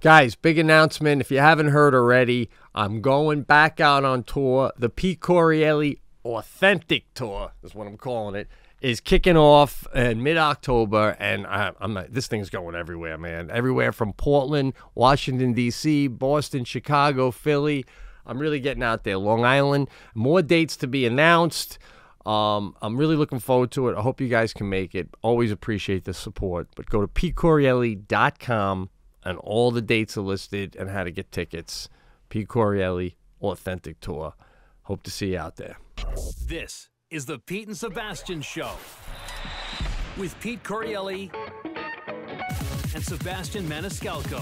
Guys, big announcement. If you haven't heard already, I'm going back out on tour. The Pete Correale Authentic Tour is what I'm calling it. Is kicking off in mid-October, and this thing's going everywhere, man. Everywhere from Portland, Washington, D.C., Boston, Chicago, Philly. I'm really getting out there. Long Island. More dates to be announced. I'm really looking forward to it. I hope you guys can make it. Always appreciate the support. But go to PeteCorreale.com. And all the dates are listed and how to get tickets. Pete Correale Authentic Tour. Hope to see you out there. This is the Pete and Sebastian Show with Pete Correale and Sebastian Maniscalco.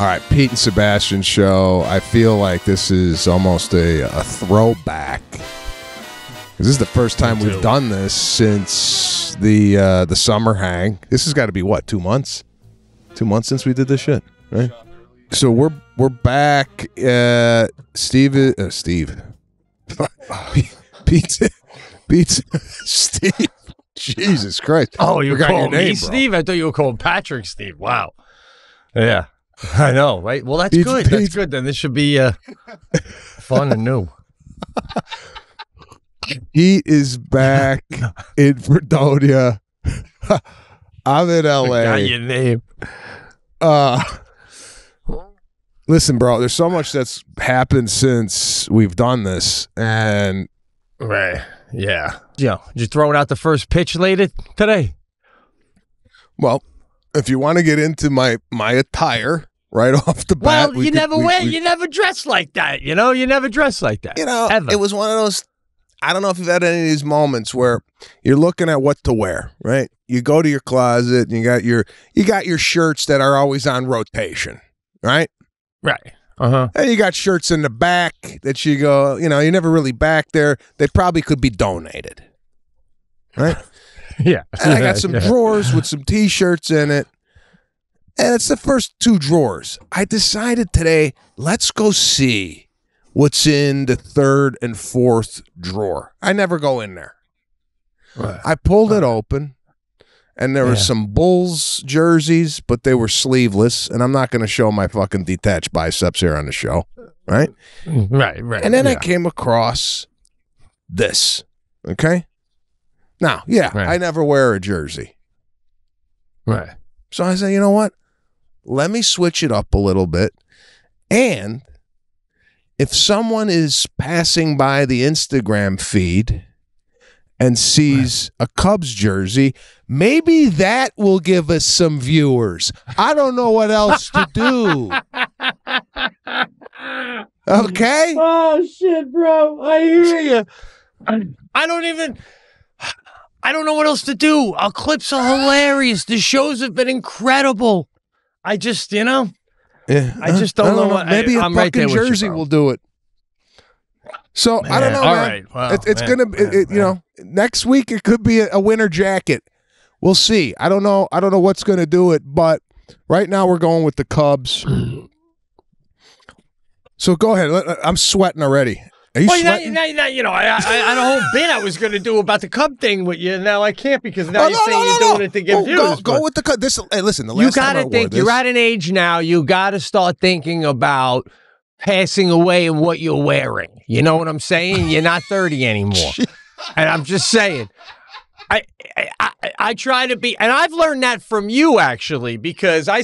All right, Pete and Sebastian Show. I feel like this is almost a throwback. This is the first time we've done this since the summer hang. This has got to be, what, 2 months? 2 months since we did this shit, right? So we're back. Pete, Jesus Christ. Oh, you got your name, bro. Steve? I thought you were called Patrick Steve. Wow. Yeah, I know, right? Well, that's Pete's, good. Pete's. That's good, then. This should be fun and new. He is back in Verdonia. I'm in LA. I got your name. Listen, bro, there's so much that's happened since we've done this. And right. Yeah. Yeah. You throwing out the first pitch later today? Well, if you want to get into my attire. Right off the bat. Well, you never dress like that. You know, you never dress like that. You know, ever. It was one of those. I don't know if you've had any of these moments where you're looking at what to wear, right? You go to your closet and you got your shirts that are always on rotation, right? Right. Uh-huh. And you got shirts in the back that you go, you know, you're never really back there. They probably could be donated, right? Yeah. And I got some drawers with some T-shirts in it. And it's the first two drawers. I decided today, let's go see what's in the third and fourth drawer. I never go in there. Right. I pulled it open, and there were some Bulls jerseys, but they were sleeveless, and I'm not going to show my fucking detached biceps here on the show, right? Right, right. And then I came across this, okay? Now, I never wear a jersey. Right. So I said, you know what? Let me switch it up a little bit, and if someone is passing by the Instagram feed and sees a Cubs jersey, maybe that will give us some viewers. I don't know what else to do. Okay? Oh, shit, bro. I hear you. I don't know what else to do. Our clips are hilarious. The shows have been incredible. I just, you know. Yeah, I just don't know what. Maybe a fucking jersey will do it. So man, I don't know. All man. Right, well, it's gonna. You know, next week it could be a winter jacket. We'll see. I don't know. I don't know what's gonna do it. But right now we're going with the Cubs. So go ahead. I'm sweating already. Are you sweating? Now, you know, I had a whole bit I was gonna do about the Cub thing with you. Now I can't because now you're doing it to give views. Go with the Cub. Hey, listen, the last time I wore this. You're at an age now. You gotta start thinking about passing away and what you're wearing. You know what I'm saying? You're not 30 anymore, and I'm just saying. I try to be, and I've learned that from you actually, because when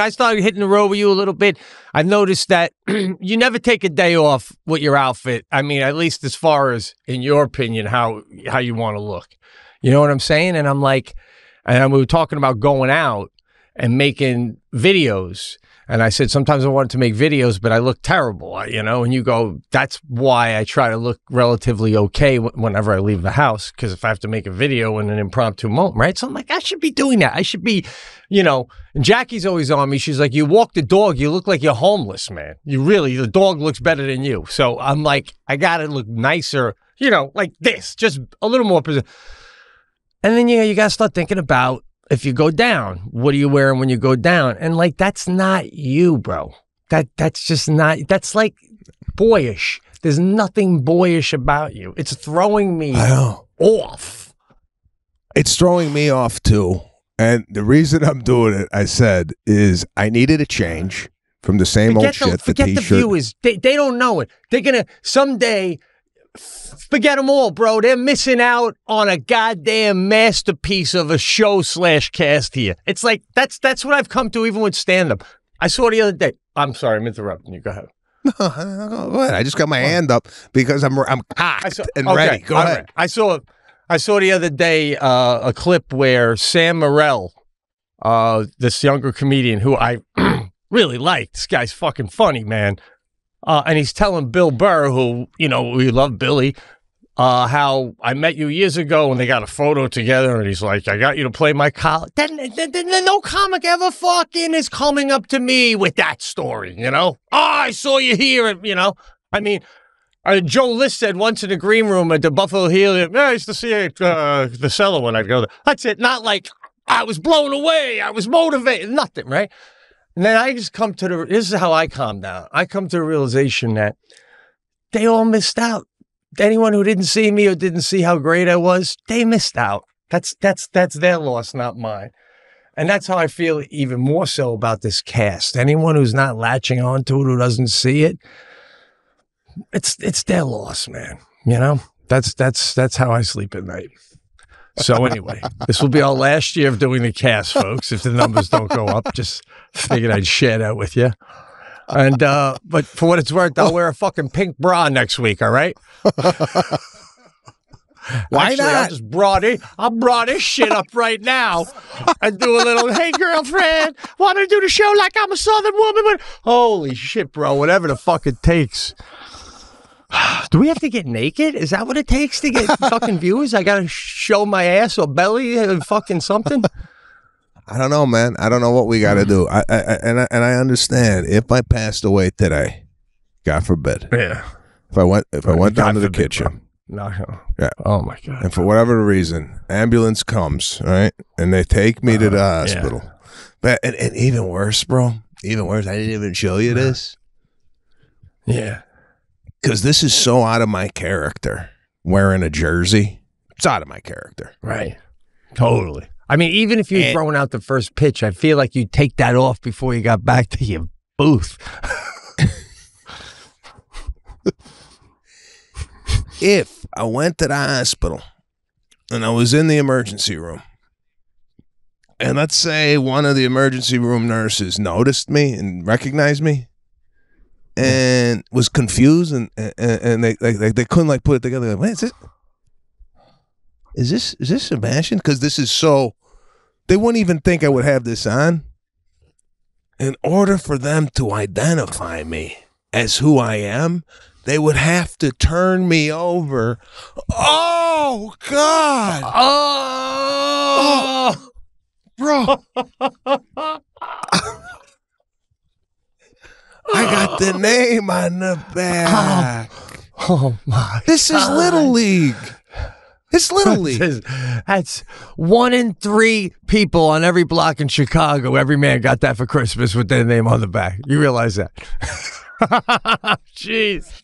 I started hitting the road with you a little bit, I noticed that you never take a day off with your outfit. I mean, at least as far as in your opinion, how you want to look, you know what I'm saying? And I'm like, and we were talking about going out and making videos. And I said, sometimes I wanted to make videos, but I look terrible, you know? And you go, that's why I try to look relatively okay whenever I leave the house, because if I have to make a video in an impromptu moment, right? So I'm like, I should be doing that. I should be, you know, and Jackie's always on me. She's like, you walk the dog, you look like you're homeless, man. You really, the dog looks better than you. So I'm like, I got to look nicer, you know, like this, just a little more. And then, you got to start thinking about, if you go down, what are you wearing when you go down? And like, that's not you, bro. That's just not, that's like boyish. There's nothing boyish about you. It's throwing me off. It's throwing me off too. And the reason I'm doing it, I said, is I needed a change from the same old shit. Forget the viewers. They don't know it. They're going to someday forget them all, bro. They're missing out on a goddamn masterpiece of a show slash cast here. It's like, that's what I've come to even with stand-up. I saw the other day. I'm sorry, I'm interrupting you. Go ahead. What? I just got my hand up because I'm cocked and ready. Go ahead. Right. I saw the other day a clip where Sam Morell, this younger comedian who I really liked. This guy's fucking funny, man. And he's telling Bill Burr, who, you know, we love Billy, how I met you years ago and they got a photo together and he's like, I got you to play my college. Then no comic ever fucking is coming up to me with that story, you know? Oh, I saw you here, you know? I mean... Joe List said once in the green room at the Buffalo Helium, I used to see it, The Cellar when I'd go there. That's it. Not like I was blown away. I was motivated. Nothing, right? And then I just come to this is how I calm down. I come to the realization that they all missed out. Anyone who didn't see me or didn't see how great I was, they missed out. That's their loss, not mine. And that's how I feel even more so about this cast. Anyone who's not latching onto it, who doesn't see it, it's their loss, man. You know, that's how I sleep at night. So anyway, this will be our last year of doing the cast, folks. If the numbers don't go up, just figured I'd share that with you. And but for what it's worth, I'll wear a fucking pink bra next week. All right. Why not? I'll just brought this shit up right now and do a little, hey, girlfriend, want to do the show like I'm a Southern woman? But holy shit, bro, whatever the fuck it takes. Do we have to get naked? Is that what it takes to get fucking viewers? I got to show my ass or belly and fucking something? I don't know, man. I don't know what we got to do. I understand if I passed away today, God forbid. Yeah. If I went down to the kitchen. Bro. No. Yeah. Oh my God. And for whatever reason, ambulance comes, right? And they take me to the hospital. Yeah. But and even worse, bro. Even worse. I didn't even show you this. Yeah. Because this is so out of my character. Wearing a jersey, it's out of my character. Right. Totally. I mean, even if you're throwing out the first pitch, I feel like you'd take that off before you got back to your booth. If I went to the hospital and I was in the emergency room, and let's say one of the emergency room nurses noticed me and recognized me and was confused and they couldn't like put it together, like, wait, is this Sebastian? Because this is so, they wouldn't even think I would have this on. In order for them to identify me as who I am, they would have to turn me over. Oh, God. Oh, bro. I got the name on the back. Oh my. This is Little League. It's Little League. That's 1 in 3 people on every block in Chicago. Every man got that for Christmas with their name on the back. You realize that? Jeez.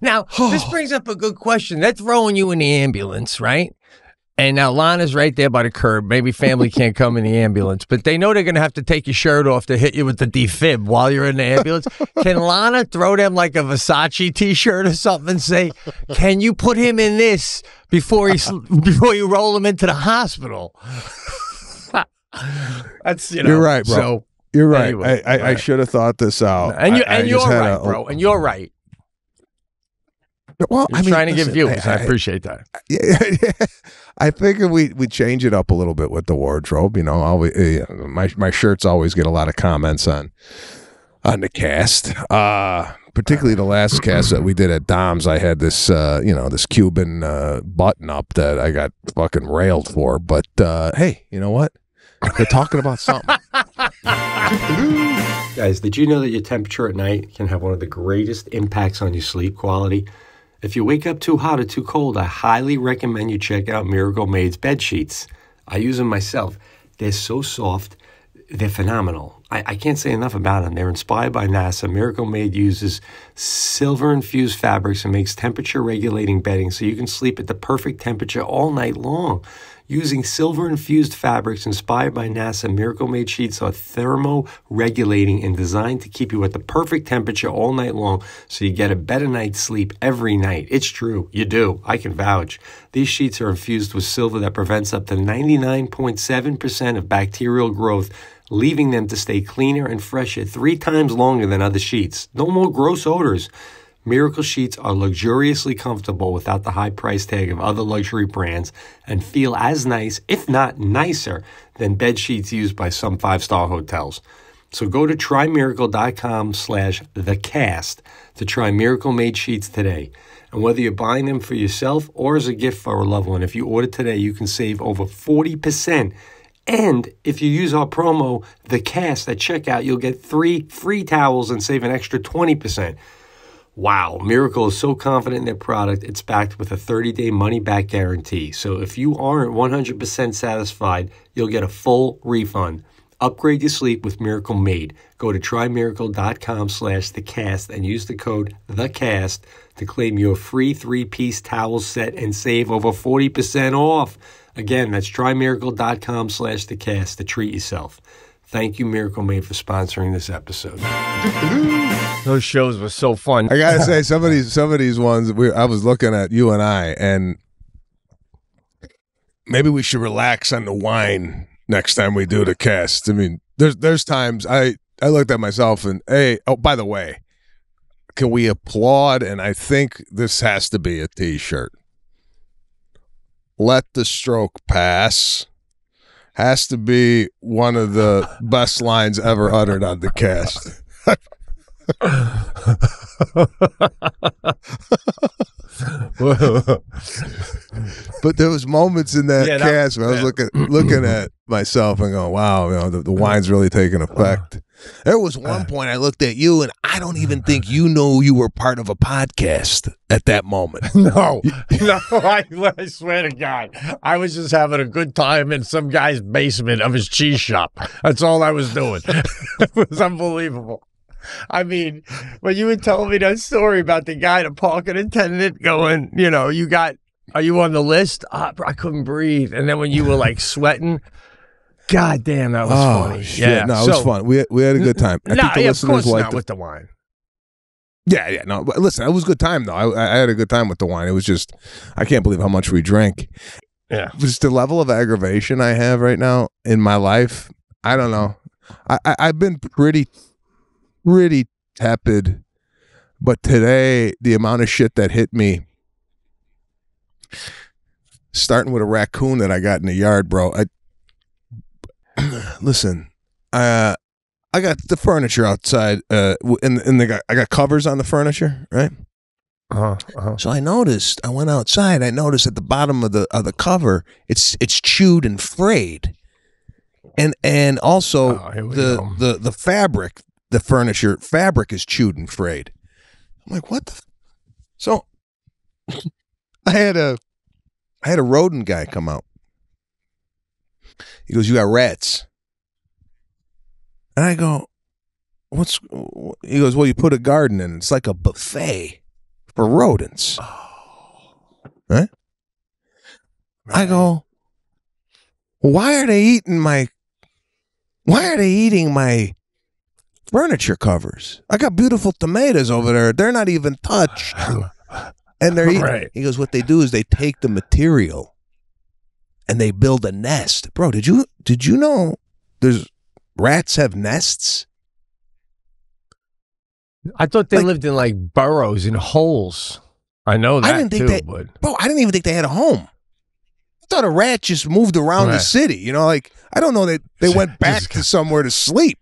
Now, this brings up a good question. They're throwing you in the ambulance, right? And now Lana's right there by the curb. Maybe family can't come in the ambulance, but they know they're going to have to take your shirt off to hit you with the defib while you're in the ambulance. Can Lana throw them like a Versace t-shirt or something and say, can you put him in this before you roll him into the hospital? That's, you know. You're right, bro. So, you're right. Anyway, I should have thought this out. And you're right, bro. Well, I'm trying to give views. I appreciate that. Yeah. I figure we change it up a little bit with the wardrobe. You know, my shirts always get a lot of comments on the cast, particularly the last cast that we did at Dom's. I had this, you know, this Cuban button up that I got fucking railed for. But hey, you know what? They're talking about something. Guys, did you know that your temperature at night can have one of the greatest impacts on your sleep quality? If you wake up too hot or too cold, I highly recommend you check out Miracle-Made's bed sheets. I use them myself. They're so soft. They're phenomenal. I can't say enough about them. They're inspired by NASA. Miracle-Made uses silver-infused fabrics and makes temperature-regulating bedding so you can sleep at the perfect temperature all night long. using silver-infused fabrics inspired by NASA. Miracle-Made sheets are thermoregulating and designed to keep you at the perfect temperature all night long so you get a better night's sleep every night. It's true. You do. I can vouch. These sheets are infused with silver that prevents up to 99.7% of bacterial growth, leaving them to stay cleaner and fresher 3 times longer than other sheets. No more gross odors. Miracle sheets are luxuriously comfortable without the high price tag of other luxury brands and feel as nice, if not nicer, than bed sheets used by some 5-star hotels. So go to TryMiracle.com/thecast to try Miracle-Made sheets today. And whether you're buying them for yourself or as a gift for a loved one, if you order today, you can save over 40%. And if you use our promo, THECAST, at checkout, you'll get 3 free towels and save an extra 20%. Wow, Miracle is so confident in their product, it's backed with a 30-day money-back guarantee. So if you aren't 100% satisfied, you'll get a full refund. Upgrade your sleep with Miracle-Made. Go to TryMiracle.com/TheCast and use the code THECAST to claim your free 3-piece towel set and save over 40% off. Again, that's TryMiracle.com/TheCast to treat yourself. Thank you, Miracle-Made, for sponsoring this episode. Those shows were so fun. I gotta say, some of these ones, I was looking at you and I, and maybe we should relax on the wine next time we do the cast. I mean, there's times I looked at myself and, hey, oh, by the way, can we applaud? And I think this has to be a T-shirt. Let the stroke pass has to be one of the best lines ever uttered on the cast. But there was moments in that cast where I was looking at myself and going, wow, you know, the wine's really taking effect. There was one point I looked at you, and I don't even think you know you were part of a podcast at that moment. No, I swear to God. I was just having a good time in some guy's basement of his cheese shop. That's all I was doing. It was unbelievable. I mean, when you were telling me that story about the guy, the parking attendant, going, you know, are you on the list? I couldn't breathe. And then when you were like sweating, God damn, that was funny. Shit. Yeah, no, it was fun. We had a good time. I think the listeners liked it. With the wine. Yeah. No, but listen, it was a good time though. I had a good time with the wine. It was just, I can't believe how much we drank. Yeah, just the level of aggravation I have right now in my life. I don't know. I've been pretty tepid, but today the amount of shit that hit me. Starting with a raccoon that I got in the yard, bro. Listen, I got the furniture outside, I got covers on the furniture, right? So I went outside. I noticed at the bottom of the cover, it's chewed and frayed, and also the fabric, the furniture fabric is chewed and frayed. I'm like, what? So I had a rodent guy come out. He goes, you got rats. And I go, what's, he goes, well, you put a garden in. It's like a buffet for rodents. Right? I go, why are they eating my furniture covers? I got beautiful tomatoes over there. They're not even touched. And they're eating. Right. He goes, what they do is they take the material and they build a nest. Bro, did you know there's rats have nests? I thought they lived in like burrows and holes. I know that Bro, I didn't even think they had a home. I thought a rat just moved around the city. You know, like, I don't know that they went back to somewhere to sleep.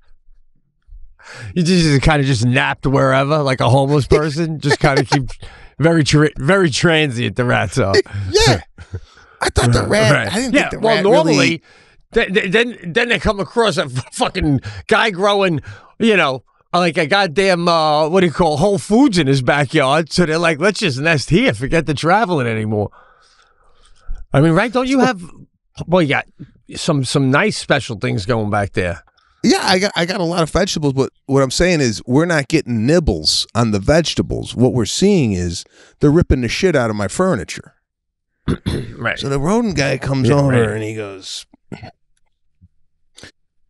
You just kind of just napped wherever, like a homeless person. Just kind of keep very transient, the rats are. Yeah. I thought the rat. Right. I didn't think the rat. Well, normally, really... then they come across a fucking guy growing, you know, like a goddamn Whole Foods in his backyard. So they're like, let's just nest here. Forget the traveling anymore. I mean, right? Don't you have? Well, you got some nice special things going back there. Yeah, I got a lot of vegetables, but what I'm saying is we're not getting nibbles on the vegetables. What we're seeing is they're ripping the shit out of my furniture. Right. So the rodent guy comes over and he goes,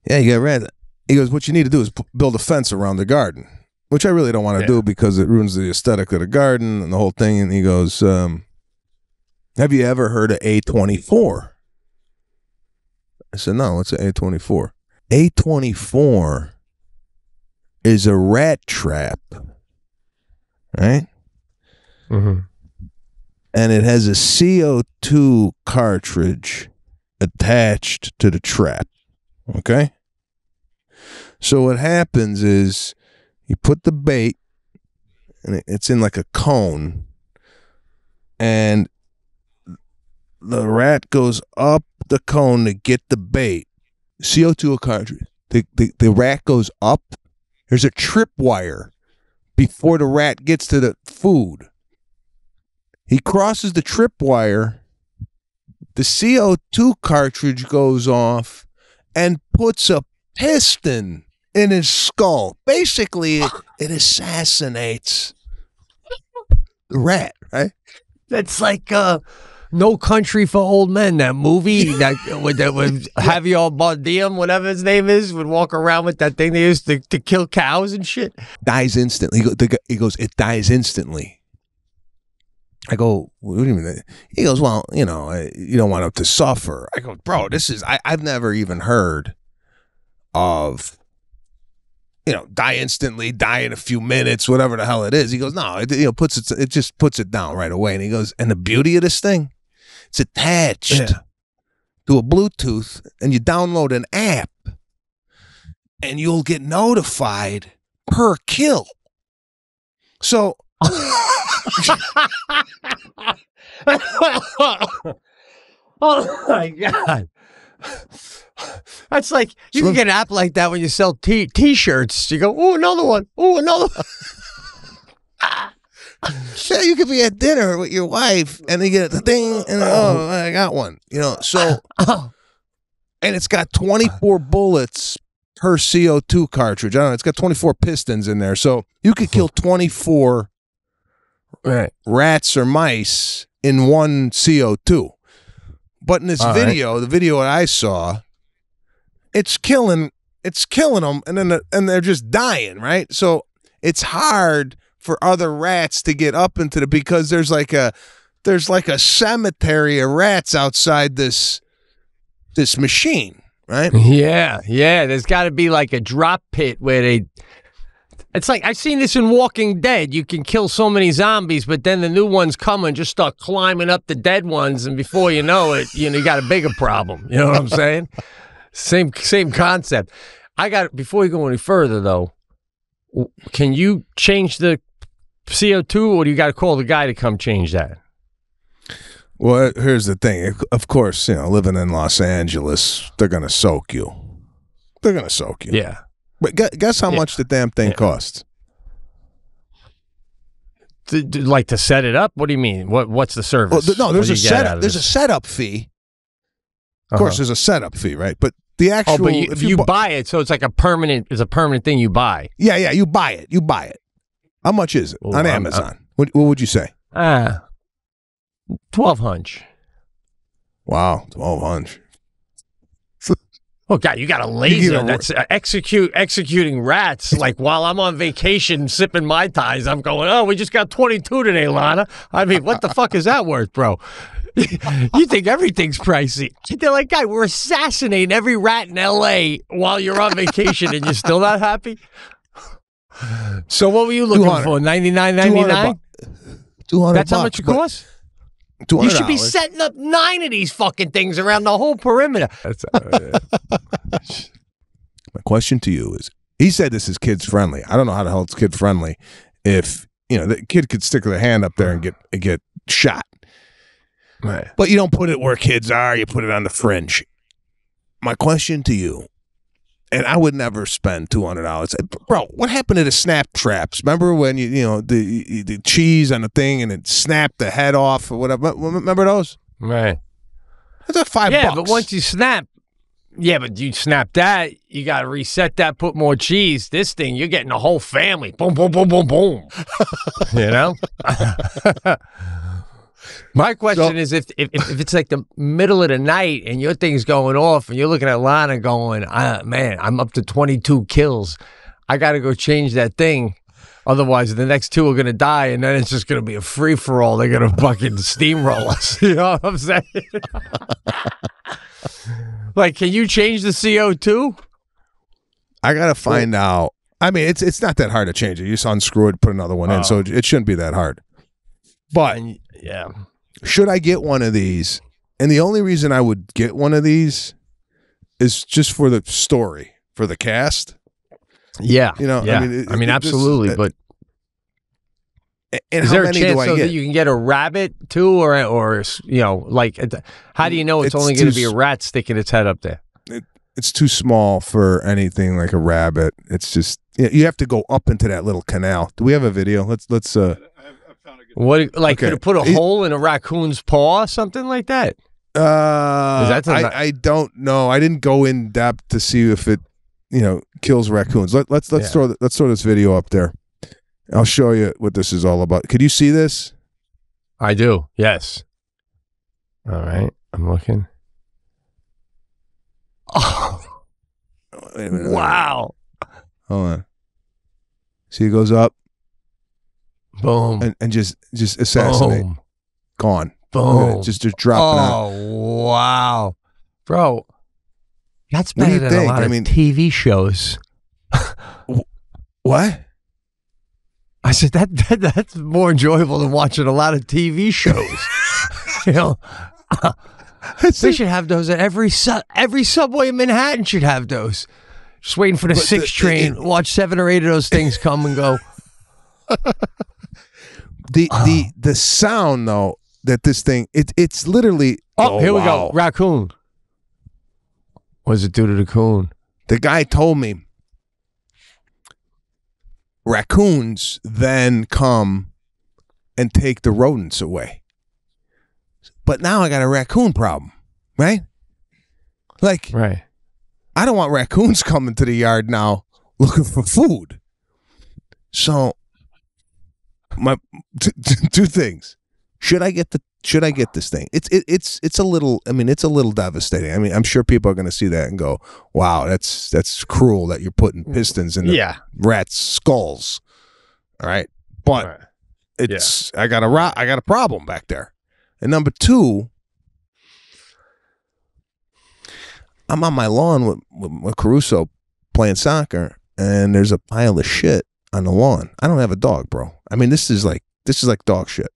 yeah, you got rat. He goes, what you need to do is build a fence around the garden, which I really don't want to do because it ruins the aesthetic of the garden and the whole thing. And he goes, have you ever heard of A24? I said, no, what's A24? A24 is a rat trap, right? Mm-hmm. And it has a CO2 cartridge attached to the trap, okay? So what happens is you put the bait, and it's in like a cone, and the rat goes up the cone to get the bait. CO2 cartridge. The rat goes up. There's a tripwire before the rat gets to the food. He crosses the tripwire. The CO2 cartridge goes off and puts a piston in his skull. Basically, it assassinates the rat, right? That's like... No Country for Old Men, that movie that with Javier Bardem, whatever his name is, would walk around with that thing they used to kill cows and shit. Dies instantly. He goes, it dies instantly. I go, what do you mean? He goes, well, you know, you don't want it to suffer. I go, bro, this is, I've never even heard of, you know, die instantly, die in a few minutes, whatever the hell it is. He goes, no, it just puts it down right away. And he goes, and the beauty of this thing? It's attached to a Bluetooth, and you download an app, and you'll get notified per kill. So, oh my God, that's like you can get an app like that when you sell t-shirts. You go, oh, another one, oh, another one. Yeah, you could be at dinner with your wife and they get the thing and oh, I got one, you know. So and it's got 24 bullets per CO2 cartridge. I don't know, it's got 24 pistons in there, so you could kill 24 rats or mice in one CO2. But in this the video that I saw, it's killing them, and then they're just dying, right? So it's hard for other rats to get up into the, because there's like a cemetery of rats outside this machine, right? Yeah. There's got to be like a drop pit where they. It's like I've seen this in Walking Dead. You can kill so many zombies, but then the new ones come and just start climbing up the dead ones, and before you know it, you know you got a bigger problem. You know what I'm saying? Same concept. I got, before you go any further though, can you change the CO2, or do you got to call the guy to come change that? Well, here's the thing. Of course, you know, living in Los Angeles, they're going to soak you. Yeah. But guess how much the damn thing costs? Like to set it up? What do you mean? What's the service? Well, no, there's a setup fee. Of course, there's a setup fee, right? But the actual, but if you buy it, so it's like a permanent thing you buy. Yeah, you buy it. How much is it on Amazon? What would you say? 1,200. Wow, 1,200. Oh God, you got a laser that's executing rats. Like while I'm on vacation sipping Mai Tais, I'm going, oh, we just got 22 today, Lana. I mean, what the fuck is that worth, bro? You think everything's pricey. They're like, guy, we're assassinating every rat in LA while you're on vacation and you're still not happy? So what were you looking for? $99.99? $200. That's how much it costs? $200. You should be setting up 9 of these fucking things around the whole perimeter. That's my question to you is, he said this is kids friendly. I don't know how the hell it's kid friendly if, you know, the kid could stick their hand up there and get shot. Right. But you don't put it where kids are. You put it on the fringe. My question to you, and I would never spend $200. Bro, what happened to the snap traps? Remember when the cheese on the thing and it snapped the head off or whatever? Remember those? Right. That's like $5. Yeah, but once you snap, that, you got to reset that, put more cheese. This thing, you're getting a whole family. Boom, boom, boom, boom, boom. You know? My question is, if it's like the middle of the night and your thing's going off and you're looking at Lana going, man, I'm up to 22 kills. I got to go change that thing. Otherwise, the next two are going to die, and then it's just going to be a free-for-all. They're going to fucking steamroll us. You know what I'm saying? Like, can you change the CO2? I got to find out. I mean, it's not that hard to change it. You just unscrew it, put another one in, so it shouldn't be that hard. But yeah, should I get one of these? And the only reason I would get one of these is just for the story, for the cast. Yeah, you know, yeah. I mean, absolutely. Just, and is there a chance that you can get a rabbit too, or you know, like, how do you know it's only going to be a rat sticking its head up there? It's too small for anything like a rabbit. It's just you have to go up into that little canal. Do we have a video? Let's. What like okay. Could it put a hole in a raccoon's paw, or something like that? I don't know. I didn't go in depth to see if it. You know, kills raccoons. Let's throw this video up there. I'll show you what this is all about. Could you see this? I do. Yes. All right, I'm looking. Oh, wait a minute. Wow! Hold on. See, it goes up. Boom. And just assassinate. Boom. Gone. Boom. Yeah, just dropping out. Oh wow, bro. That's better than a lot of TV shows. What? I said that's more enjoyable than watching a lot of TV shows. You know, they should have those at every subway in Manhattan. Should have those. Just waiting for the 6 train. Watch 7 or 8 of those things come and go. The sound though that this thing it's literally. Oh, here we go, raccoon. What does it do to the coon? The guy told me raccoons then come and take the rodents away. But now I got a raccoon problem, right? Like, right. I don't want raccoons coming to the yard now looking for food. So, my two things. Should I get the Should I get this thing? It's a little. I mean, it's a little devastating. I mean, I'm sure people are going to see that and go, "Wow, that's cruel that you're putting pistons in the rats' skulls." All right, but it's I got a problem back there. And number two, I'm on my lawn with Caruso playing soccer, and there's a pile of shit on the lawn. I don't have a dog, bro. I mean, this is like dog shit.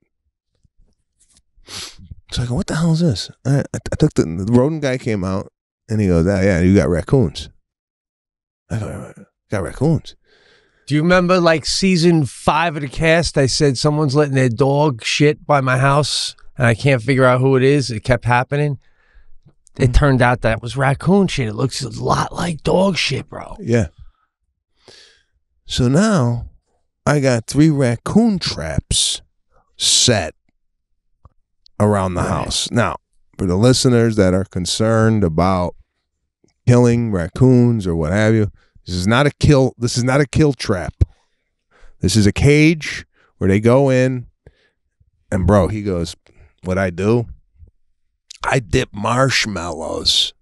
So I go, what the hell is this? I took the rodent guy came out and he goes, yeah, you got raccoons. I go, got raccoons. Do you remember like season 5 of the cast? I said someone's letting their dog shit by my house and I can't figure out who it is. It kept happening. It turned out that was raccoon shit. It looks a lot like dog shit, bro. Yeah. So now I got 3 raccoon traps set around the house. Now, for the listeners that are concerned about killing raccoons or what have you, this is not a kill trap. This is a cage where they go in and bro, he goes, what I do? I dip marshmallows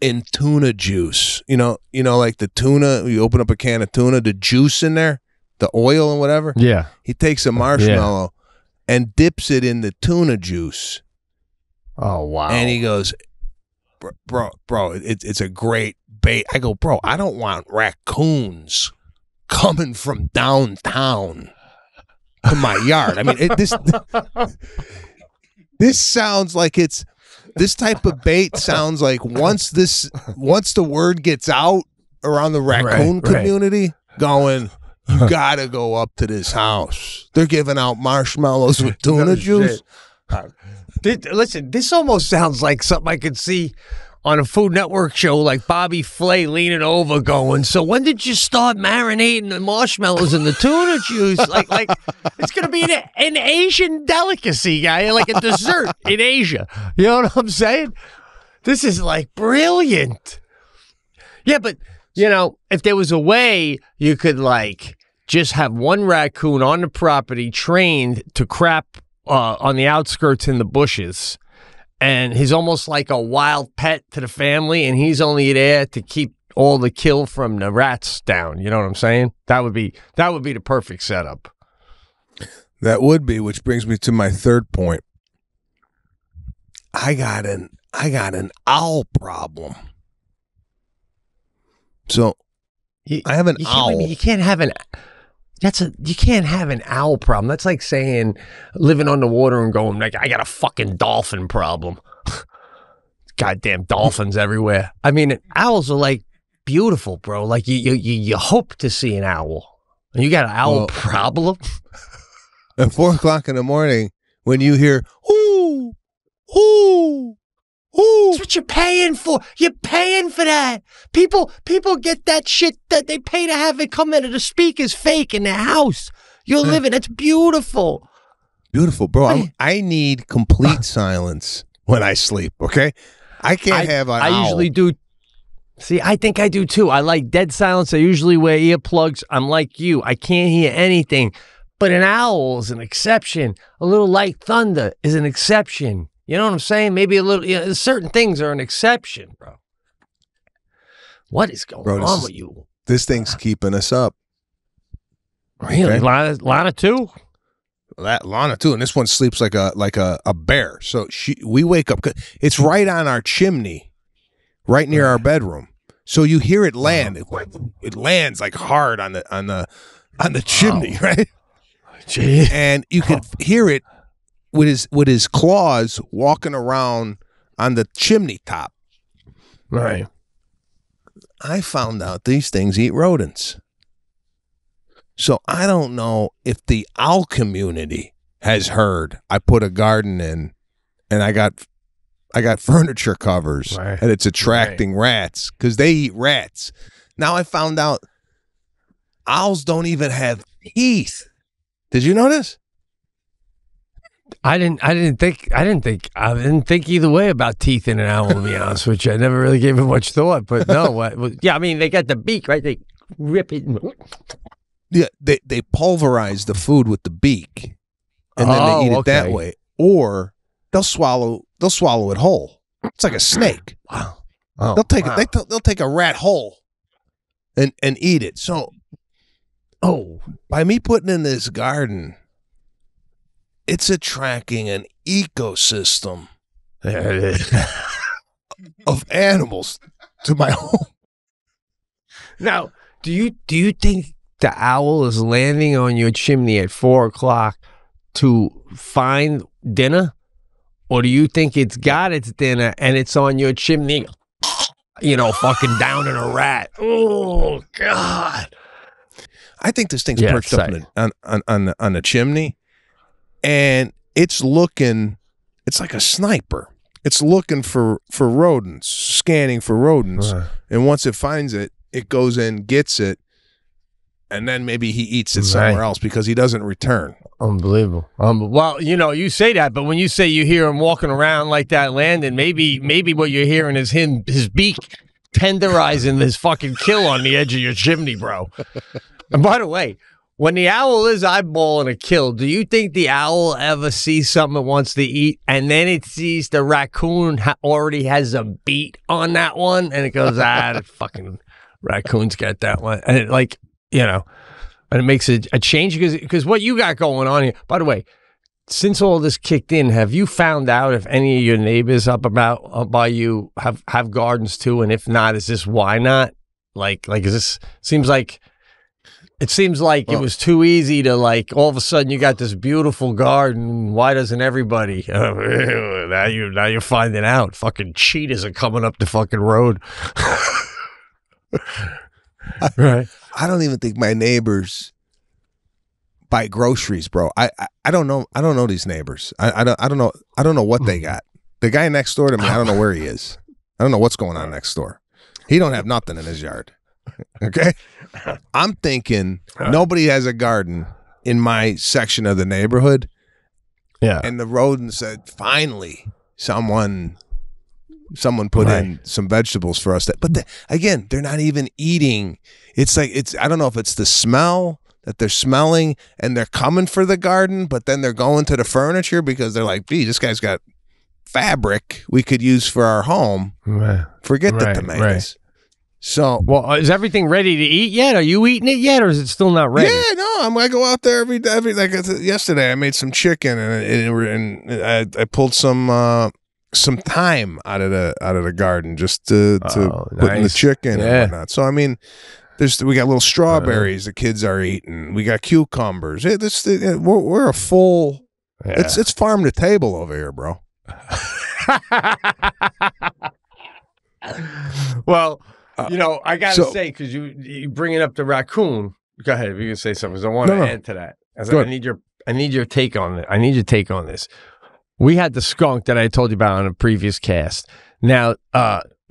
in tuna juice. You know like the tuna, you open up a can of tuna, the juice in there, the oil and whatever. Yeah. He takes a marshmallow and dips it in the tuna juice. Oh, wow. And he goes, bro, it's a great bait. I go, bro, I don't want raccoons coming from downtown to my yard. I mean, this sounds like this type of bait sounds like once the word gets out around the raccoon community going, you gotta go up to this house. They're giving out marshmallows with tuna juice. Listen, this almost sounds like something I could see on a Food Network show, like Bobby Flay leaning over going, so when did you start marinating the marshmallows in the tuna juice? Like it's going to be an Asian delicacy, guy, like a dessert in Asia. You know what I'm saying? This is like brilliant. Yeah, but you know, if there was a way you could like just have one raccoon on the property trained to crap on the outskirts in the bushes, and he's almost like a wild pet to the family, and he's only there to keep all the kill from the rats down. You know what I'm saying? That would be the perfect setup. That would be, which brings me to my third point. I got an owl problem. So I have an owl. You can't have an owl problem. That's like saying living on the water and going like, I got a fucking dolphin problem. Goddamn dolphins everywhere. I mean, owls are like beautiful, bro. Like you hope to see an owl. You got an owl problem. At 4 o'clock in the morning, when you hear ooh, ooh, ooh, that's what you're paying for. You're paying for that. People get that shit that they pay to have it come out of the speakers fake in their house. You're living. That's beautiful. Beautiful, bro. I need complete silence when I sleep. Okay, I can't have an owl. I usually do. See, I think I do too. I like dead silence. I usually wear earplugs. I'm like you. I can't hear anything. But an owl is an exception. A little light thunder is an exception. You know what I'm saying? Maybe a little, you know, certain things are an exception, bro. What is going on with you? This thing's keeping us up. Really? Okay. Lana too? Lana too, and this one sleeps like a bear. So we wake up. It's right on our chimney, right near our bedroom. So you hear it land. It lands like hard on the chimney, right? Jeez. And you could hear it with his claws walking around on the chimney top. Right. I found out these things eat rodents. So I don't know if the owl community has heard I put a garden in and I got furniture covers, right, and it's attracting rats because they eat rats. Now I found out owls don't even have teeth. Did you notice? I didn't think either way about teeth in an owl, to be honest with you. I never really gave it much thought, but no. Yeah, I mean, they got the beak, right? They rip it. Yeah, they pulverize the food with the beak, and then they eat it that way. Or they'll swallow it whole. It's like a snake. Wow. Oh, they'll take a rat whole and eat it. So by me putting in this garden, it's attracting an ecosystem of animals to my home. Now, do you think the owl is landing on your chimney at 4 o'clock to find dinner, or do you think it's got its dinner and it's on your chimney, you know, fucking down in a rat? Oh God. I think this thing's perched up on the chimney, and it's looking. It's like a sniper. It's looking for rodents, scanning for rodents, and once it finds it, it goes in, gets it, and then maybe he eats it somewhere else because he doesn't return. Unbelievable. Well, you know, you say that, but when you say you hear him walking around like that, landing, maybe what you're hearing is him, his beak tenderizing this fucking kill on the edge of your chimney, bro. And by the way, when the owl is eyeballing a kill, do you think the owl ever sees something it wants to eat, and then it sees the raccoon already has a beat on that one, and it goes, the fucking raccoon's got that one, and it, like, you know, and it makes a change because what you got going on here? By the way, since all this kicked in, have you found out if any of your neighbors up by you have gardens too? And if not, is this why not? Like is this seems like. It seems like it was too easy to, like, all of a sudden you got this beautiful garden. Why doesn't everybody? Now you're finding out. Fucking cheetahs are coming up the fucking road. Right. I don't even think my neighbors buy groceries, bro. I don't know. I don't know these neighbors. I don't know. I don't know what they got. The guy next door to me, I don't know where he is. I don't know what's going on next door. He don't have nothing in his yard. Okay, I'm thinking nobody has a garden in my section of the neighborhood. Yeah, and the rodent said, "Finally, someone put in some vegetables for us." But again, they're not even eating. It's like I don't know if it's the smell. that they're smelling, and they're coming for the garden, but then they're going to the furniture because they're like, gee, this guy's got fabric we could use for our home. Right. Forget the tomatoes. Right. So, well, is everything ready to eat yet? Are you eating it yet, or is it still not ready? Yeah, no, I go out there every like yesterday. I made some chicken, and I pulled some thyme out of the garden just to put in the chicken and whatnot. So, I mean, we got little strawberries the kids are eating. We got cucumbers. We're a full. Yeah. It's farm to table over here, bro. Well. You know, I gotta say, because you bringing up the raccoon. Go ahead, if you can say something. Because I want to add to that. I need your take on it. I need your take on this. We had the skunk that I told you about on a previous cast. Now,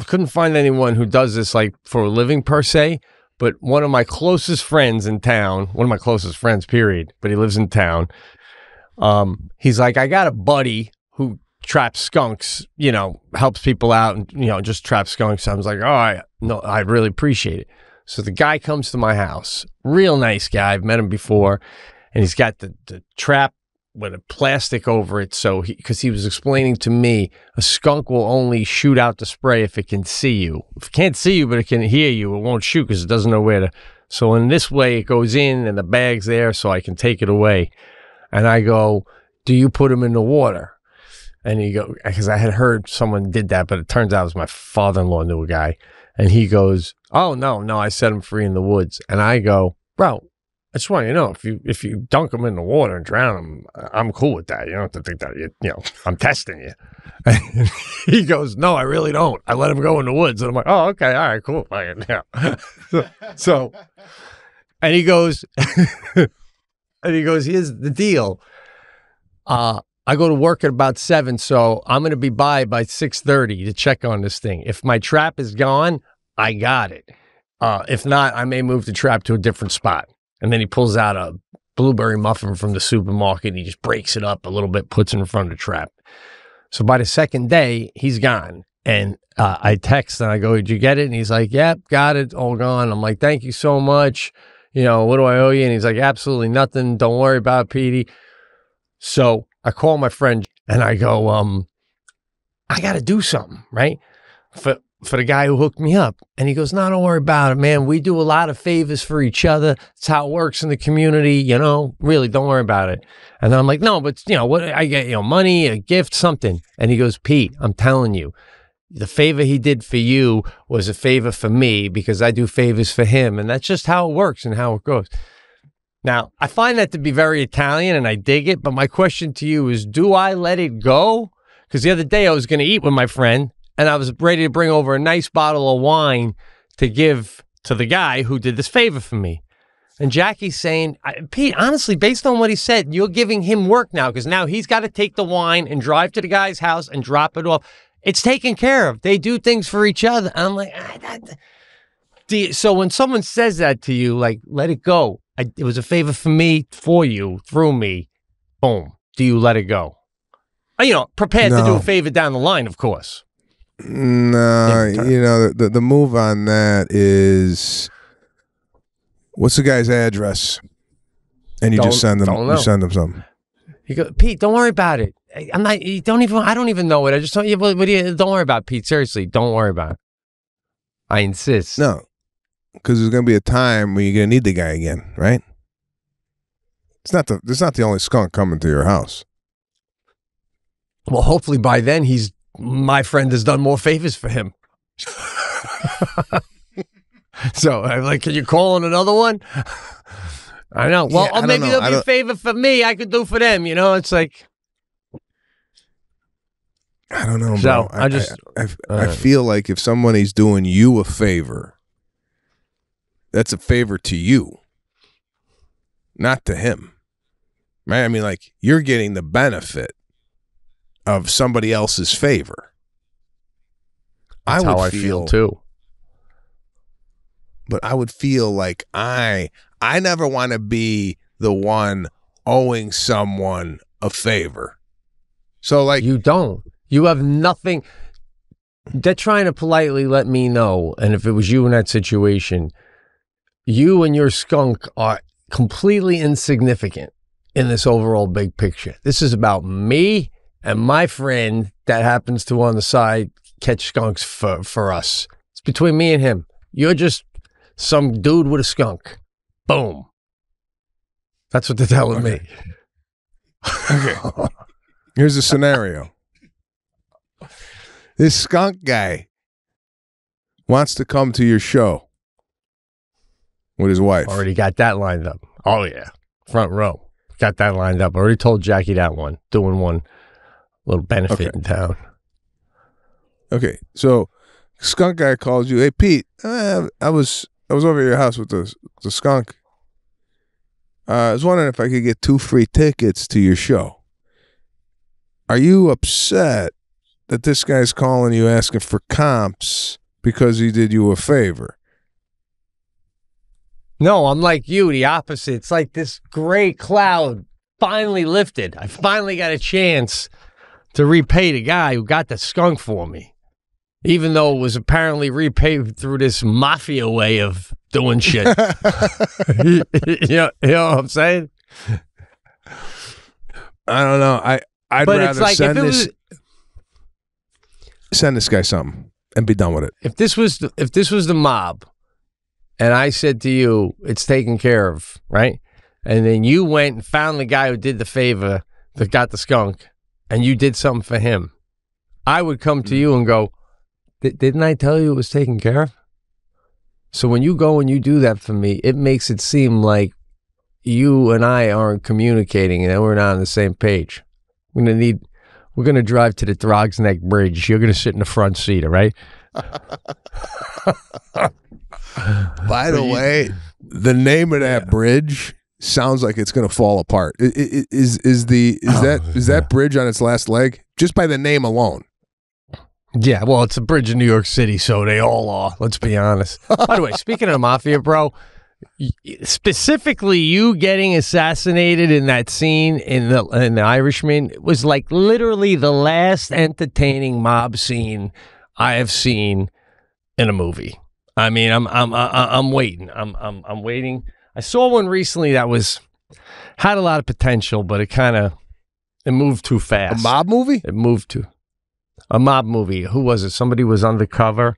couldn't find anyone who does this like for a living per se. But one of my closest friends in town, period. But he lives in town. He's like, I got a buddy who traps skunks, you know, helps people out, and you know, just traps skunks. I was like, all right. No, I really appreciate it. So the guy comes to my house, real nice guy. I've met him before, and he's got the trap with a plastic over it. So because he was explaining to me, a skunk will only shoot out the spray if it can see you. If it can't see you, but it can hear you, it won't shoot because it doesn't know where to. So in this way, it goes in, and the bag's there, so I can take it away. And I go, do you put him in the water? And he goes, because I had heard someone did that, but it turns out it was my father-in-law knew a guy. And he goes, oh, no, I set him free in the woods. And I go, bro, I just want you to know, if you dunk him in the water and drown him, I'm cool with that. You don't have to think that, you know, I'm testing you. And he goes, no, I really don't. I let him go in the woods. And I'm like, oh, okay, all right, cool. Yeah. So, and he goes, here's the deal. I go to work at about 7, so I'm going to be by 6:30 to check on this thing. If my trap is gone, I got it. If not, I may move the trap to a different spot. And then he pulls out a blueberry muffin from the supermarket, and he just breaks it up a little bit, puts it in front of the trap. So by the second day, he's gone. And I text, and I go, did you get it? And he's like, yep, got it, all gone. I'm like, thank you so much. You know, what do I owe you? And he's like, absolutely nothing. Don't worry about it, Petey. So I call my friend and I go, I got to do something, right? For the guy who hooked me up. And he goes, no, don't worry about it, man. We do a lot of favors for each other. It's how it works in the community, you know, really don't worry about it. And then I'm like, no, but you know what? I get, you know, money, a gift, something. And he goes, Pete, I'm telling you, the favor he did for you was a favor for me because I do favors for him. And that's just how it works and how it goes. Now, I find that to be very Italian, and I dig it, but my question to you is, do I let it go? Because the other day I was going to eat with my friend, and I was ready to bring over a nice bottle of wine to give to the guy who did this favor for me. And Jackie's saying, Pete, honestly, based on what he said, you're giving him work now, because now he's got to take the wine and drive to the guy's house and drop it off. It's taken care of. They do things for each other. And I'm like, so when someone says that to you, like, let it go. It was a favor for me, for you, through me. Boom. Do you let it go? You know, prepared to do a favor down the line, of course. No, you know, the move on that is, what's the guy's address? And you just send them. You send them something. You go, Pete, don't worry about it. I'm not. You don't even. I don't even know it. I just don't. Don't worry about it, Pete. Seriously, don't worry about it. I insist. No. Because there's going to be a time when you're going to need the guy again, right? It's not the only skunk coming to your house. Well, hopefully by then my friend has done more favors for him. So I'm like, can you call on another one? I know. Well, yeah, or maybe there'll be a favor for me I could do for them. You know, it's like, I don't know. So, bro. I feel like if somebody's doing you a favor, that's a favor to you, not to him, right? I mean, like, you're getting the benefit of somebody else's favor. That's how I feel too. But I would feel like I never want to be the one owing someone a favor. So, like, you don't. You have nothing. They're trying to politely let me know, and if it was you in that situation, you and your skunk are completely insignificant in this overall big picture. This is about me and my friend that happens to on the side catch skunks for us. It's between me and him. You're just some dude with a skunk. Boom. That's what they're telling me. Okay. Here's a scenario. This skunk guy wants to come to your show with his wife. Already got that lined up. Oh, yeah. Front row. Got that lined up. Already told Jackie that one. Doing one little benefit in town. Okay. So skunk guy calls you. Hey, Pete, I was over at your house with the skunk. I was wondering if I could get 2 free tickets to your show. Are you upset that this guy's calling you asking for comps because he did you a favor? No, I'm like you, the opposite. It's like this gray cloud finally lifted. I finally got a chance to repay the guy who got the skunk for me, even though it was apparently repaid through this mafia way of doing shit. you know what I'm saying? I don't know. I'd but rather it's like send this guy something and be done with it. If this was the mob, and I said to you, it's taken care of, right? And then you went and found the guy who did the favor that got the skunk, and you did something for him, I would come to you and go, didn't I tell you it was taken care of? So when you go and you do that for me, it makes it seem like you and I aren't communicating and we're not on the same page. We're gonna drive to the Throgsneck Bridge. You're gonna sit in the front seat, all right? By the way, the name of that bridge sounds like it's gonna fall apart. Is that bridge on its last leg? Just by the name alone. Yeah, well, it's a bridge in New York City, so they all are. Let's be honest. By the way, speaking of the mafia, bro, specifically you getting assassinated in that scene in the Irishman was like literally the last entertaining mob scene I have seen in a movie. I mean, I'm waiting. I'm waiting. I saw one recently that had a lot of potential, but it moved too fast. A mob movie? It moved too. A mob movie. Who was it? Somebody was undercover.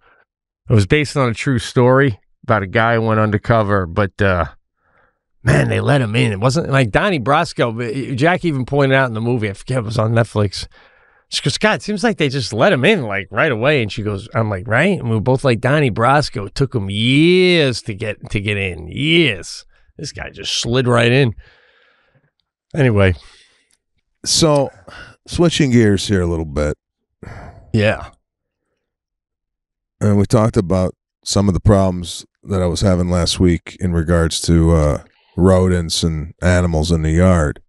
It was based on a true story about a guy who went undercover, but man, they let him in. It wasn't like Donnie Brasco, but Jack even pointed out in the movie, I forget, it was on Netflix. She goes, God, it seems like they just let him in like right away. And she goes, I'm like, right? And we were both like, Donnie Brasco, it took him years to get in. Years. This guy just slid right in. Anyway. So switching gears here a little bit. Yeah. And we talked about some of the problems that I was having last week in regards to rodents and animals in the yard.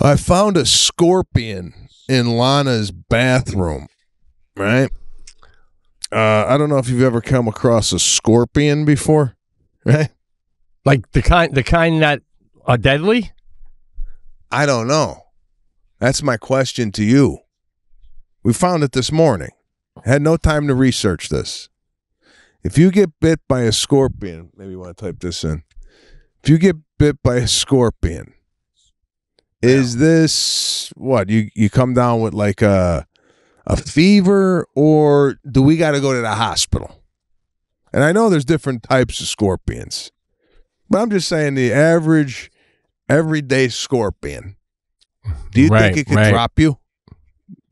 I found a scorpion in Lana's bathroom, right? I don't know if you've ever come across a scorpion before, right? Like the kind that are deadly? I don't know. That's my question to you. We found it this morning. Had no time to research this. If you get bit by a scorpion, maybe you want to type this in. If you get bit by a scorpion, is this what you come down with, like a fever, or do we got to go to the hospital? And I know there's different types of scorpions, but I'm just saying the average everyday scorpion. Do you think it could drop you?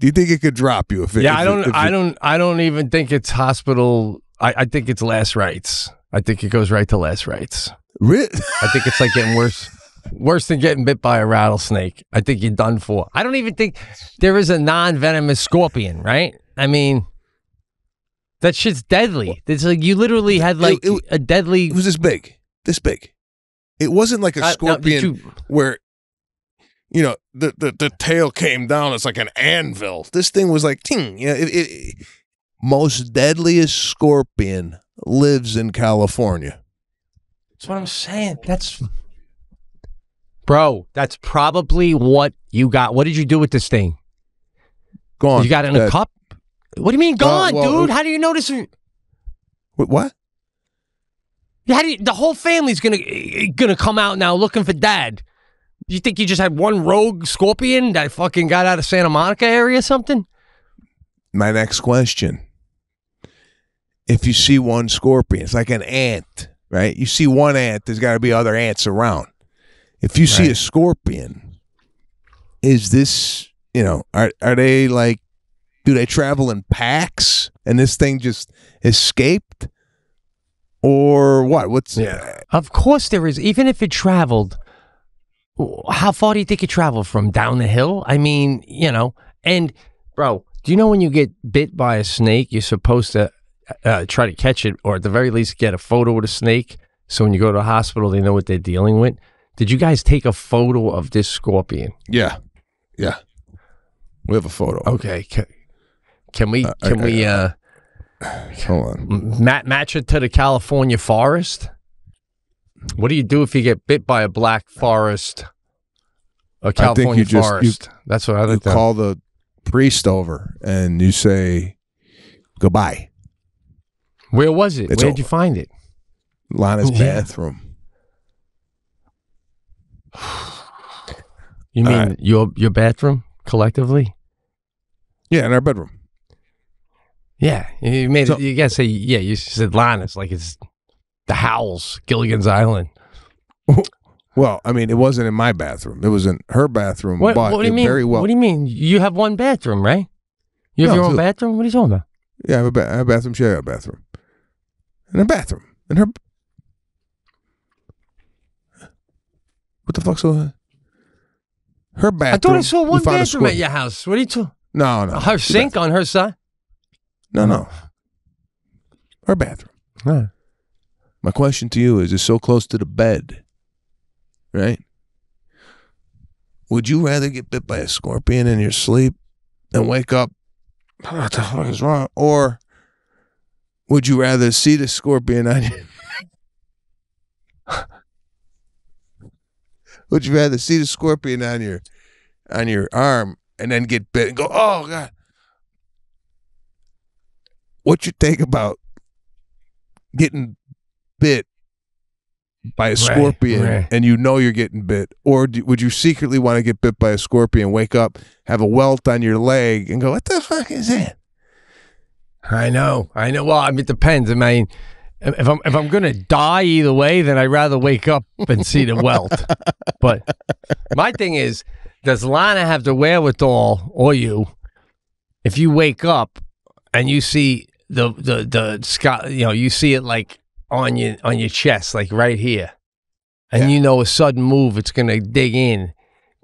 Do you think it could drop you? I don't even think it's hospital. I think it's last rites. I think it goes right to last rites. Really? I think it's like getting worse than getting bit by a rattlesnake. I think you're done for. I don't even think there is a non-venomous scorpion, right? I mean, that shit's deadly. It's like you literally had like a deadly. It was this big. This big. It wasn't like a scorpion where, you know, the tail came down. It's like an anvil. This thing was like, ting. You know, most deadliest scorpion lives in California. That's what I'm saying. Bro, that's probably what you got. What did you do with this thing? Gone. You got it in a cup? What do you mean gone, dude? How do you notice it? What? The whole family's gonna come out now looking for Dad. You think you just had one rogue scorpion that fucking got out of Santa Monica area or something? My next question. If you see one scorpion, it's like an ant, right? You see one ant, there's got to be other ants around. If you see a scorpion, is this, you know, are they like, do they travel in packs and this thing just escaped? Or what? Of course there is. Even if it traveled, how far do you think it traveled from? Down the hill? I mean, you know, and bro, do you know when you get bit by a snake, you're supposed to try to catch it, or at the very least get a photo with a snake, so when you go to the hospital they know what they're dealing with? Did you guys take a photo of this scorpion? Yeah. We have a photo. Okay. Can we hold on. Match it to the California forest? What do you do if you get bit by a black forest? A California forest. That's what I think. You call the priest over and you say goodbye. Where was it? Where did you find it? Lana's bathroom. You mean your bathroom collectively? Yeah, in our bedroom. Yeah, you made it. You gotta say, yeah. You said Lana's like it's the Howells, Gilligan's Island. Well, I mean, it wasn't in my bathroom. It was in her bathroom. What do you mean? What do you mean? You have one bathroom, right? You have your own bathroom. What are you talking about? Yeah, I have a bathroom. She had a bathroom. And a bathroom. And her. What the fuck's going on? Her bathroom. I thought I saw one bathroom at your house. What are you talking? No. Her sink on her side? No. Her bathroom. Huh. My question to you is, it's so close to the bed, right? Would you rather get bit by a scorpion in your sleep and wake up, what the fuck is wrong? Or would you rather see the scorpion on your would you rather see the scorpion on your arm and then get bit and go, oh God? What you think about getting bit by a scorpion and you know you're getting bit? Or would you secretly want to get bit by a scorpion, wake up, have a welt on your leg and go, what the fuck is that? I know. Well, I mean, it depends. I mean, if I'm gonna die either way, then I'd rather wake up and see the welt. But my thing is, does Lana have the wherewithal, or you, if you wake up and you see the you know, you see it like on your chest, like right here, and you know a sudden move, it's gonna dig in.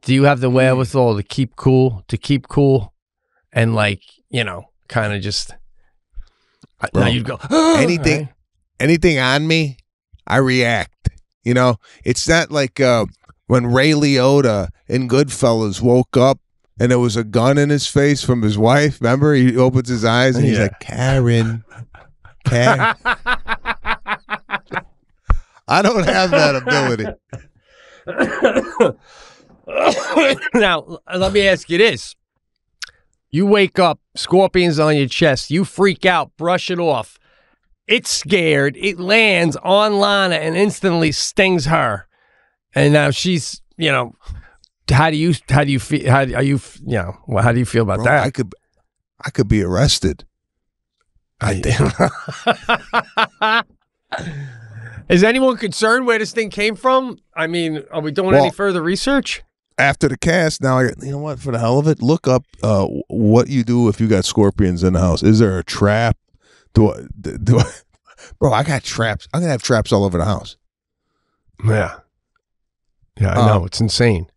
Do you have the wherewithal to keep cool, and like, you know, kind of just? Now you'd go, oh, anything on me, I react. You know, it's not like when Ray Liotta in Goodfellas woke up and there was a gun in his face from his wife. Remember, he opens his eyes and he's like, Karen. I don't have that ability. Now, let me ask you this. You wake up, scorpions on your chest, you freak out, brush it off. It's scared, it lands on Lana and instantly stings her. And now she's, you know, how do you feel, how do you feel about that? I could be arrested. Is anyone concerned where this thing came from? I mean, are we doing any further research? After the cast, now you know what? For the hell of it, look up what you do if you got scorpions in the house. Is there a trap? Bro, I got traps. I'm gonna have traps all over the house. Yeah, I know, it's insane.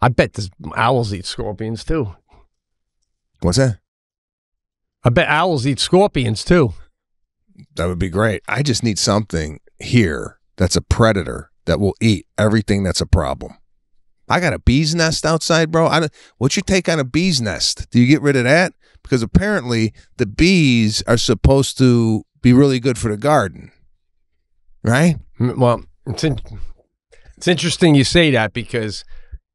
I bet owls eat scorpions too. What's that? I bet owls eat scorpions too. That would be great. I just need something here that's a predator that will eat everything that's a problem. I got a bee's nest outside, bro. What's your take on a bee's nest? Do you get rid of that? Because apparently the bees are supposed to be really good for the garden, right? Well, it's interesting you say that, because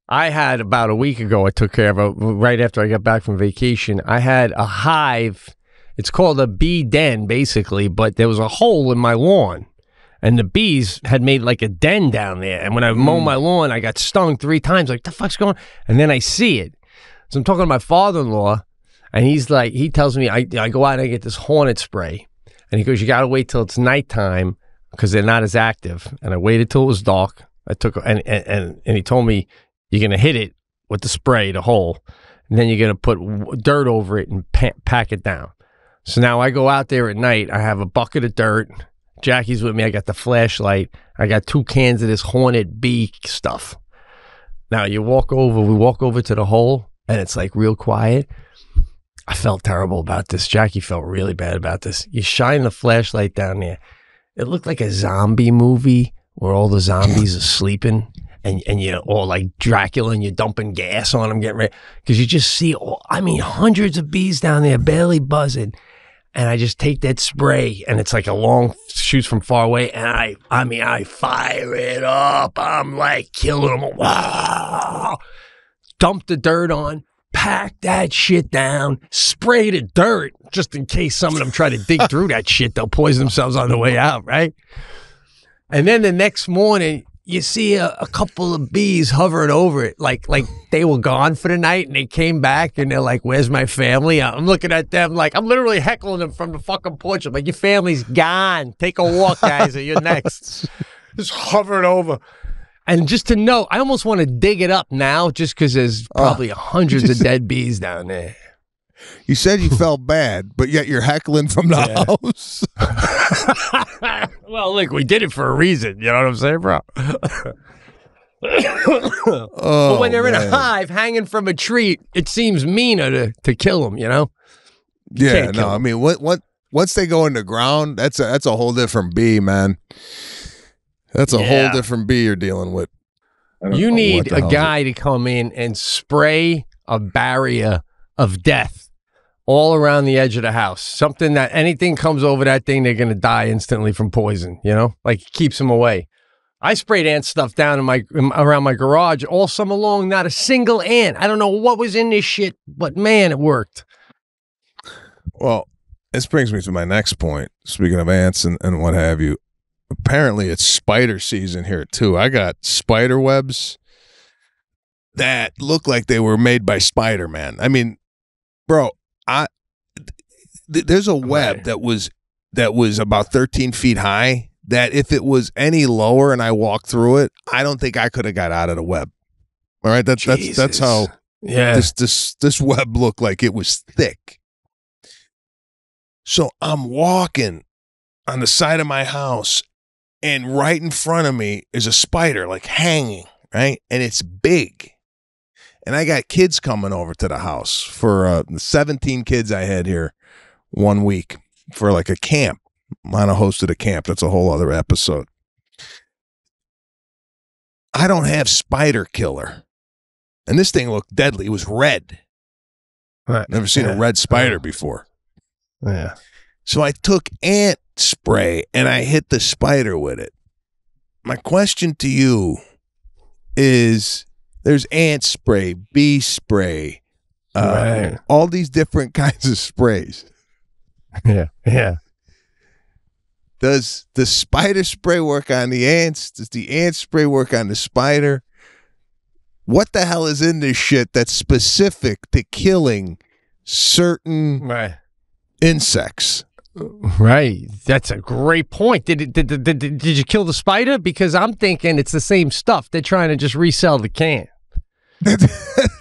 I had, about a week ago, I took care of it right after I got back from vacation. I had a hive. It's called a bee den, basically, but there was a hole in my lawn. and the bees had made like a den down there. And when I mowed my lawn, I got stung 3 times. Like, the fuck's going on? And then I see it. So I'm talking to my father-in-law, and he's like, he tells me, I go out and I get this hornet spray. And he goes, you got to wait till it's nighttime because they're not as active. And I waited till it was dark. I took, and he told me, you're going to hit it with the spray, the hole. And then you're going to put dirt over it and pack it down. So now I go out there at night. I have a bucket of dirt. Jackie's with me. I got the flashlight. I got 2 cans of this hornet bee stuff. Now you walk over. We walk over to the hole, and it's like real quiet. I felt terrible about this. Jackie felt really bad about this. You shine the flashlight down there. It looked like a zombie movie where all the zombies are sleeping. And you're all like Dracula and you're dumping gas on them, getting ready. Because you just see, hundreds of bees down there barely buzzing. And I just take that spray and it's like a long, shoots from far away. And I fire it up. I'm like killing them. Wow. Dump the dirt on, pack that shit down, spray the dirt just in case some of them try to dig through that shit. They'll poison themselves on the way out, right? And then the next morning, you see a couple of bees hovering over it, like they were gone for the night and they came back and they're like, where's my family? I'm looking at them like, I'm literally heckling them from the fucking porch. I'm like, your family's gone. Take a walk, guys, or you're next. Just hovering over. And just to know, I almost want to dig it up now just because there's probably hundreds of dead bees down there. You said you felt bad, but yet you're heckling from the house. Well, look, we did it for a reason. You know what I'm saying, bro? But when they're in a hive hanging from a tree, it seems meaner to kill them, you know? Yeah, no, I mean, what? Once they go in the ground, that's a whole different bee, man. That's a whole different bee you're dealing with. You need a guy to come in and spray a barrier of death all around the edge of the house. Something that anything comes over that thing, they're going to die instantly from poison, you know? Like, it keeps them away. I sprayed ant stuff down around my garage all summer long, not a single ant. I don't know what was in this shit, but man, it worked. Well, this brings me to my next point. Speaking of ants and what have you, apparently it's spider season here too. I got spider webs that look like they were made by Spider-Man. I mean, bro, there's a web that was about 13 feet high that if it was any lower and I walked through it, I don't think I could have got out of the web. All right, that's how this web looked like. It was thick. So I'm walking on the side of my house and right in front of me is a spider like hanging, right? And it's big. And I got kids coming over to the house for 17 kids I had here one week for like a camp. Lana hosted a camp. That's a whole other episode. I don't have spider killer. And this thing looked deadly. It was red. Right. Never seen a red spider before. Yeah. So I took ant spray and I hit the spider with it. My question to you is... There's ant spray, bee spray, all these different kinds of sprays. Yeah, yeah. Does the spider spray work on the ants? Does the ant spray work on the spider? What the hell is in this shit that's specific to killing certain insects? Right. That's a great point. Did you kill the spider? Because I'm thinking it's the same stuff. They're trying to just resell the can.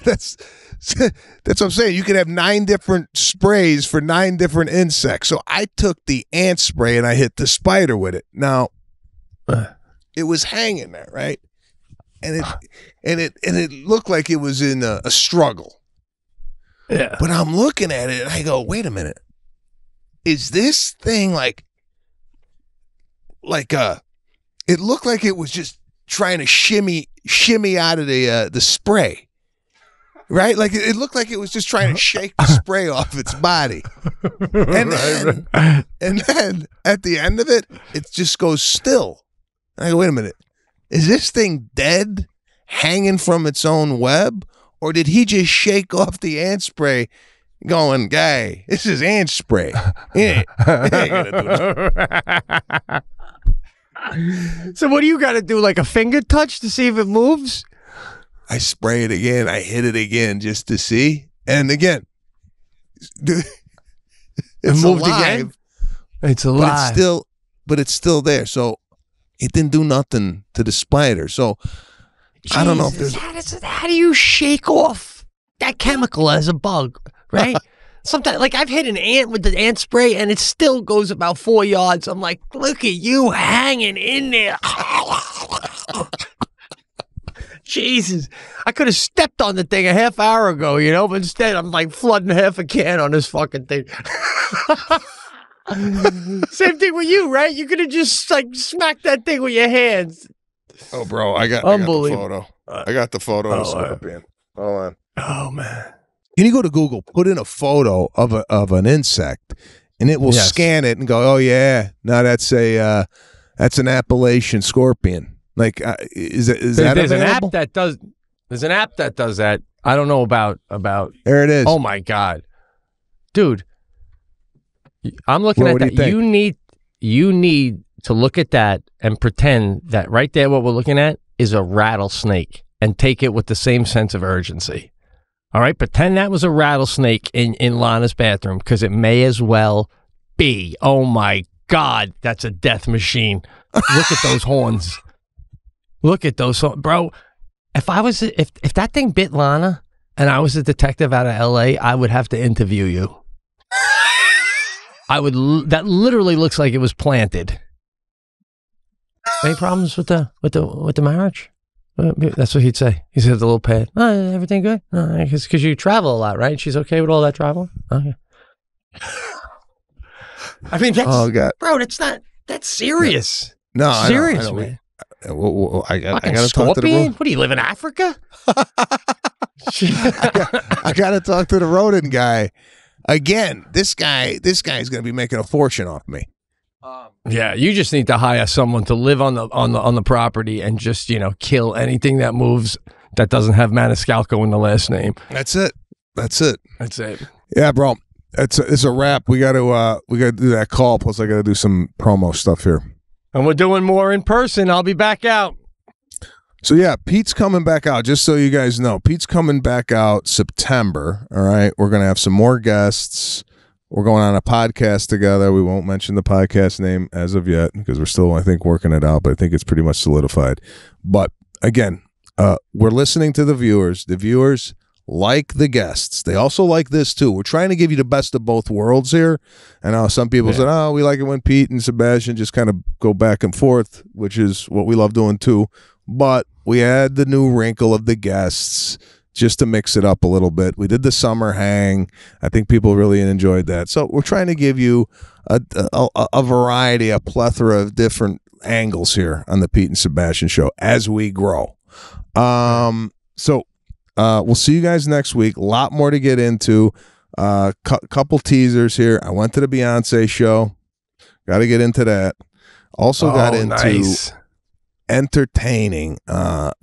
That's what I'm saying. You could have 9 different sprays for 9 different insects. So I took the ant spray and I hit the spider with it. Now, it was hanging there, right? And it looked like it was in a struggle. Yeah. But I'm looking at it and I go, wait a minute. Is this thing like it looked like it was just trying to shimmy out of the spray, right? Like it looked like it was just trying to shake the spray off its body. And then at the end of it, it just goes still. And I go, wait a minute. Is this thing dead, hanging from its own web? Or did he just shake off the ant spray going, guy, this is ant spray. It ain't gonna do So what do you got to do, like a finger touch to see if it moves? I spray it again. I hit it again just to see. And again, it moved again. It's alive. But it's still there. So it didn't do nothing to the spider. So Jesus, I don't know if there's... How do you shake off that chemical as a bug, right? Sometimes, like, I've hit an ant with the ant spray, and it still goes about 4 yards. I'm like, look at you hanging in there. Jesus. I could have stepped on the thing a half hour ago, you know, but instead I'm, like, flooding half a can on this fucking thing. Same thing with you, right? You could have just, like, smacked that thing with your hands. Oh, bro, I got the photo. Hold on. Oh, man. Can you go to Google, put in a photo of an insect, and it will scan it and go, oh, yeah, now that's an Appalachian scorpion. Like, there's an app that does that. I don't know about. There it is. Oh, my God. Dude, I'm looking at that. You need to look at that and pretend that right there what we're looking at is a rattlesnake and take it with the same sense of urgency. All right? Pretend that was a rattlesnake in Lana's bathroom, because it may as well be. Oh, my God. That's a death machine. Look at those horns. Look at those horns. Bro, if that thing bit Lana and I was a detective out of L.A., I would have to interview you. That literally looks like it was planted. Any problems with the marriage? That's what he'd say. He said the little pad. Oh, everything good? Because you travel a lot, right? She's okay with all that travel? Okay. I mean, that's, oh, God. Bro, that's serious. No, it's serious, man. I got to talk to the road. What do you live in Africa? I got to talk to the rodent guy again. This guy is going to be making a fortune off me. Yeah, you just need to hire someone to live on the property and just, you know, kill anything that moves that doesn't have Maniscalco in the last name. That's it. Yeah, bro, it's a wrap. We got to do that call. Plus, I got to do some promo stuff here. And we're doing more in person. I'll be back out. So yeah, Pete's coming back out. Just so you guys know, Pete's coming back out September. All right, we're gonna have some more guests. We're going on a podcast together. We won't mention the podcast name as of yet because we're still, I think, working it out, but I think it's pretty much solidified. But again, we're listening to the viewers. The viewers like the guests. They also like this too. We're trying to give you the best of both worlds here. And now some people said, oh, we like it when Pete and Sebastian just kind of go back and forth, which is what we love doing too. But we add the new wrinkle of the guests just to mix it up a little bit. We did the summer hang. I think people really enjoyed that. So we're trying to give you a variety, a plethora of different angles here on the Pete and Sebastian Show as we grow. So we'll see you guys next week. A lot more to get into. Couple teasers here. I went to the Beyonce show. Got to get into that. Also got into... Nice. Entertaining. I'm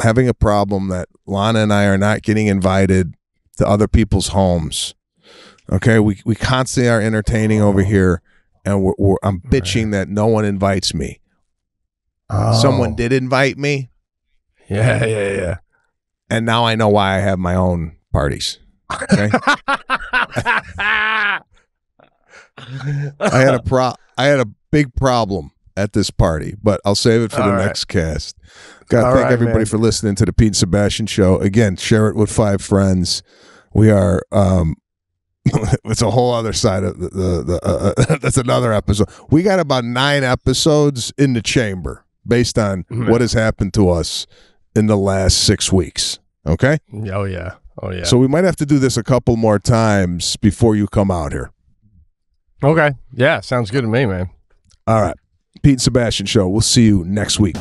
having a problem that Lana and I are not getting invited to other people's homes. Okay, we constantly are entertaining over here, and I'm bitching that no one invites me. Someone did invite me. Yeah. And now I know why I have my own parties. Okay. I had a big problem at this party, but I'll save it for the next cast. Gotta thank everybody for listening to the Pete and Sebastian Show. Again, share it with 5 friends. We are it's a whole other side of the that's another episode. We got about 9 episodes in the chamber based on what has happened to us in the last 6 weeks. Okay? Oh yeah. So we might have to do this a couple more times before you come out here. Okay. Yeah, sounds good to me, man. All right. Pete and Sebastian Show. We'll see you next week.